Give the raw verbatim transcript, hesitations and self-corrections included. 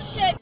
this shit